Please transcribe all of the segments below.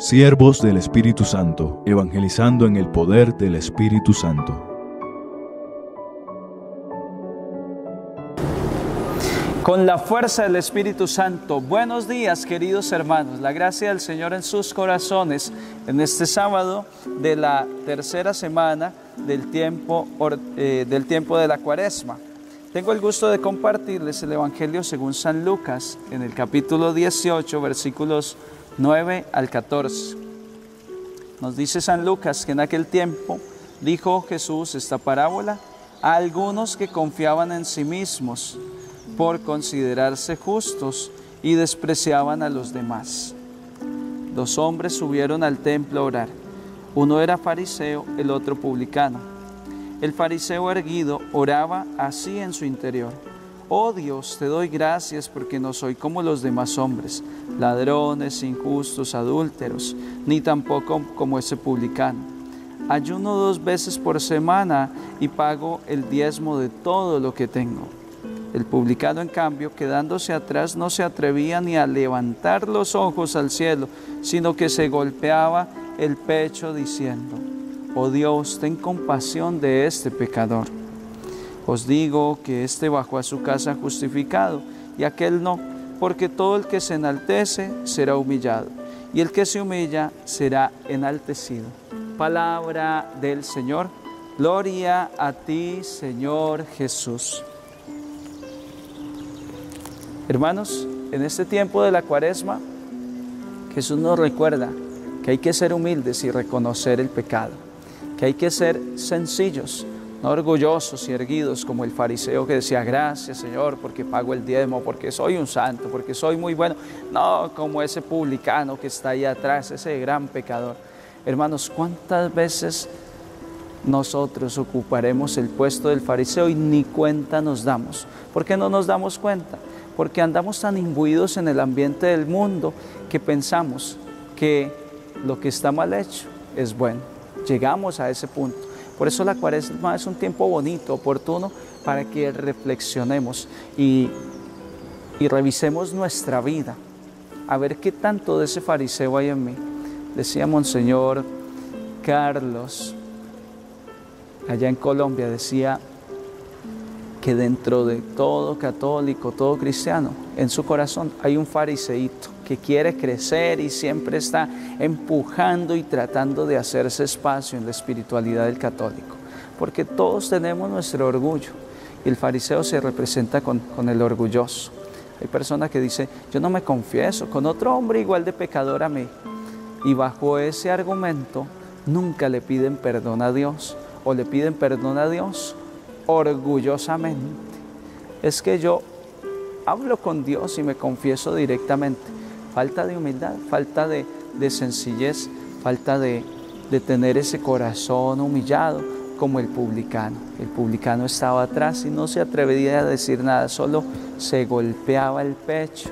Siervos del Espíritu Santo, evangelizando en el poder del Espíritu Santo. Con la fuerza del Espíritu Santo, buenos días queridos hermanos, la gracia del Señor en sus corazones en este sábado de la tercera semana del tiempo de la Cuaresma. Tengo el gusto de compartirles el Evangelio según San Lucas en el capítulo 18, versículos 9 al 14. Nos dice San Lucas que en aquel tiempo dijo Jesús esta parábola a algunos que confiaban en sí mismos por considerarse justos y despreciaban a los demás. Dos hombres subieron al templo a orar. Uno era fariseo, el otro publicano. El fariseo erguido oraba así en su interior: «Oh Dios, te doy gracias porque no soy como los demás hombres, ladrones, injustos, adúlteros, ni tampoco como ese publicano. Ayuno 2 veces por semana y pago el diezmo de todo lo que tengo». El publicano, en cambio, quedándose atrás, no se atrevía ni a levantar los ojos al cielo, sino que se golpeaba el pecho diciendo: «Oh Dios, ten compasión de este pecador. Os digo que este bajó a su casa justificado y aquel no, porque todo el que se enaltece será humillado, y el que se humilla será enaltecido». Palabra del Señor. Gloria a ti, Señor Jesús. Hermanos, en este tiempo de la Cuaresma, Jesús nos recuerda que hay que ser humildes y reconocer el pecado, que hay que ser sencillos, no orgullosos y erguidos como el fariseo que decía: «Gracias, Señor, porque pago el diezmo, porque soy un santo, porque soy muy bueno». No, como ese publicano que está ahí atrás, ese gran pecador. Hermanos, ¿cuántas veces nosotros ocuparemos el puesto del fariseo y ni cuenta nos damos? ¿Por qué no nos damos cuenta? Porque andamos tan imbuidos en el ambiente del mundo que pensamos que lo que está mal hecho es bueno. Llegamos a ese punto. Por eso la Cuaresma es un tiempo bonito, oportuno, para que reflexionemos y revisemos nuestra vida. A ver qué tanto de ese fariseo hay en mí. Decía Monseñor Carlos, allá en Colombia, decía que dentro de todo católico, todo cristiano, en su corazón hay un fariseíto que quiere crecer y siempre está empujando y tratando de hacerse espacio en la espiritualidad del católico. Porque todos tenemos nuestro orgullo y el fariseo se representa con el orgulloso. Hay personas que dicen: «Yo no me confieso con otro hombre igual de pecador a mí». Y bajo ese argumento nunca le piden perdón a Dios, o le piden perdón a Dios orgullosamente. Es que yo hablo con Dios y me confieso directamente. Falta de humildad, falta de sencillez, falta de tener ese corazón humillado como el publicano. El publicano estaba atrás y no se atrevía a decir nada, solo se golpeaba el pecho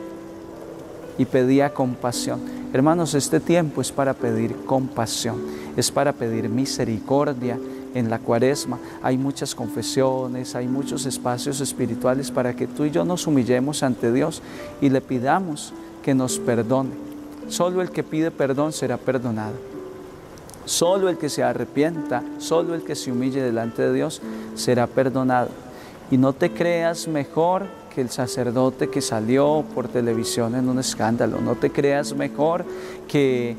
y pedía compasión. Hermanos, este tiempo es para pedir compasión, es para pedir misericordia. En la Cuaresma hay muchas confesiones, hay muchos espacios espirituales para que tú y yo nos humillemos ante Dios y le pidamos que nos perdone. Solo el que pide perdón será perdonado. Solo el que se arrepienta, solo el que se humille delante de Dios será perdonado. Y no te creas mejor que el sacerdote que salió por televisión en un escándalo. No te creas mejor que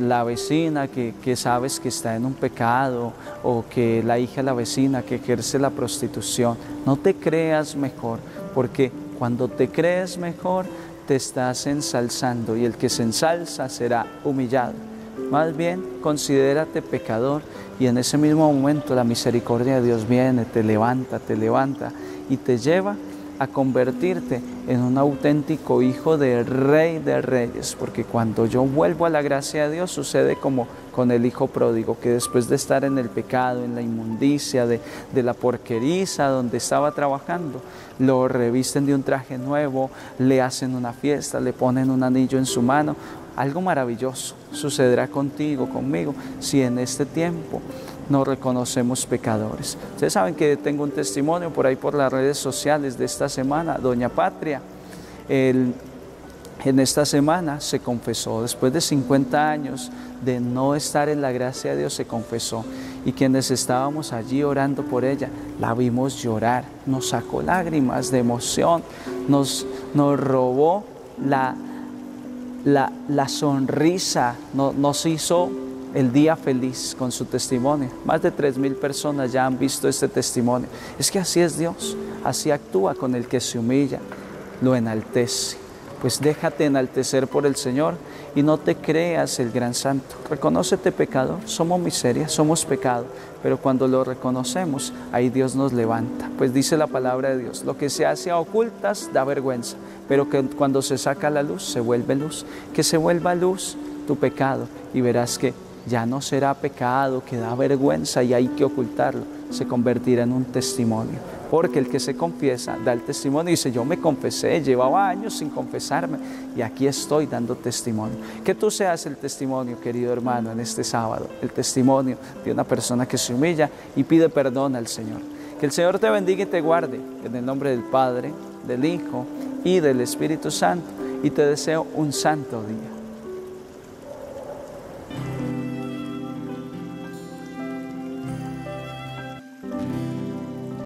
la vecina que sabes que está en un pecado, o que la hija de la vecina que ejerce la prostitución. No te creas mejor, porque cuando te crees mejor te estás ensalzando, y el que se ensalza será humillado. Más bien, considérate pecador, y en ese mismo momento la misericordia de Dios viene, te levanta y te lleva a convertirte en un auténtico hijo del Rey de Reyes. Porque cuando yo vuelvo a la gracia de Dios, sucede como con el hijo pródigo, que después de estar en el pecado, en la inmundicia, de la porqueriza donde estaba trabajando, lo revisten de un traje nuevo, le hacen una fiesta, le ponen un anillo en su mano. Algo maravilloso sucederá contigo, conmigo, si en este tiempo nos reconocemos pecadores. Ustedes saben que tengo un testimonio por ahí por las redes sociales de esta semana. Doña Patria, en esta semana se confesó, después de 50 años de no estar en la gracia de Dios, se confesó. Y quienes estábamos allí orando por ella, la vimos llorar, nos sacó lágrimas de emoción, nos robó la sonrisa, nos hizo el día feliz con su testimonio. Más de 3.000 personas ya han visto este testimonio. Es que así es Dios, así actúa con el que se humilla, lo enaltece. Pues déjate enaltecer por el Señor y no te creas el gran santo. Reconócete pecado, somos miseria, somos pecado, pero cuando lo reconocemos, ahí Dios nos levanta. Pues dice la palabra de Dios, lo que se hace a ocultas da vergüenza, pero que cuando se saca la luz, se vuelve luz. Que se vuelva luz tu pecado y verás que ya no será pecado que da vergüenza y hay que ocultarlo, se convertirá en un testimonio. Porque el que se confiesa da el testimonio y dice, yo me confesé, llevaba años sin confesarme y aquí estoy dando testimonio. Que tú seas el testimonio, querido hermano, en este sábado, el testimonio de una persona que se humilla y pide perdón al Señor. Que el Señor te bendiga y te guarde, en el nombre del Padre, del Hijo y del Espíritu Santo, y te deseo un santo día.